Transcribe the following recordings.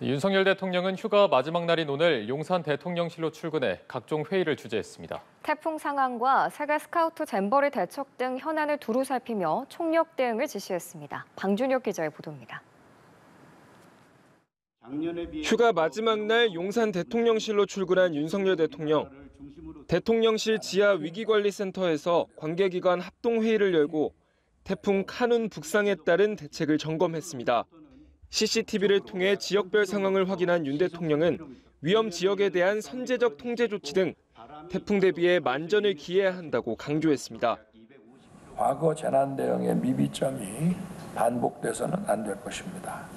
윤석열 대통령은 휴가 마지막 날인 오늘 용산 대통령실로 출근해 각종 회의를 주재했습니다. 태풍 상황과 세계 스카우트 잼버리 대책 등 현안을 두루 살피며 총력 대응을 지시했습니다. 방준혁 기자의 보도입니다. 휴가 마지막 날 용산 대통령실로 출근한 윤석열 대통령. 대통령실 지하 위기관리센터에서 관계기관 합동회의를 열고 태풍 카눈 북상에 따른 대책을 점검했습니다. CCTV를 통해 지역별 상황을 확인한 윤 대통령은 위험 지역에 대한 선제적 통제 조치 등 태풍 대비에 만전을 기해야 한다고 강조했습니다. 과거 재난 대응의 미비점이 반복돼서는 안 될 것입니다.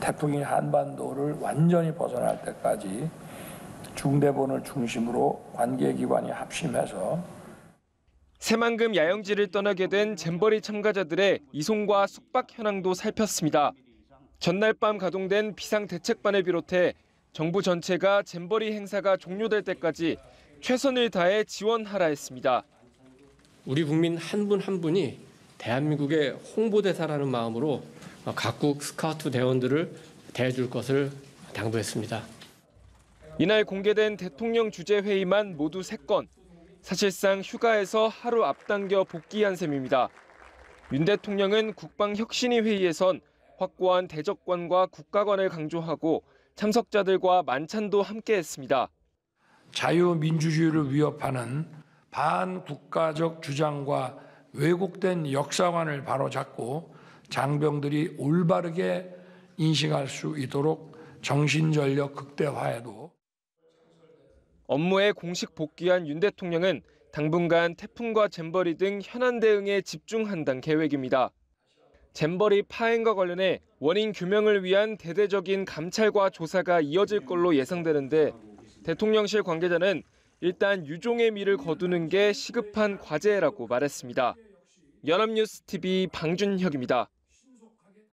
태풍이 한반도를 완전히 벗어날 때까지 중대본을 중심으로 관계기관이 합심해서 새만금 야영지를 떠나게 된 잼버리 참가자들의 이송과 숙박 현황도 살폈습니다. 전날 밤 가동된 비상대책반을 비롯해 정부 전체가 잼버리 행사가 종료될 때까지 최선을 다해 지원하라 했습니다. 우리 국민 한 분 한 분이 대한민국의 홍보대사라는 마음으로 각국 스카우트 대원들을 대해줄 것을 당부했습니다. 이날 공개된 대통령 주재 회의만 모두 3건. 사실상 휴가에서 하루 앞당겨 복귀한 셈입니다. 윤 대통령은 국방혁신위 회의에선 확고한 대적관과 국가관을 강조하고 참석자들과 만찬도 함께했습니다. 자유민주주의를 위협하는 반국가적 주장과 왜곡된 역사관을 바로잡고 장병들이 올바르게 인식할 수 있도록 정신전력 극대화에도 업무에 공식 복귀한 윤 대통령은 당분간 태풍과 잼버리 등 현안 대응에 집중한다는 계획입니다. 잼버리 파행과 관련해 원인 규명을 위한 대대적인 감찰과 조사가 이어질 걸로 예상되는데 대통령실 관계자는 일단 유종의 미를 거두는 게 시급한 과제라고 말했습니다. 연합뉴스TV 방준혁입니다.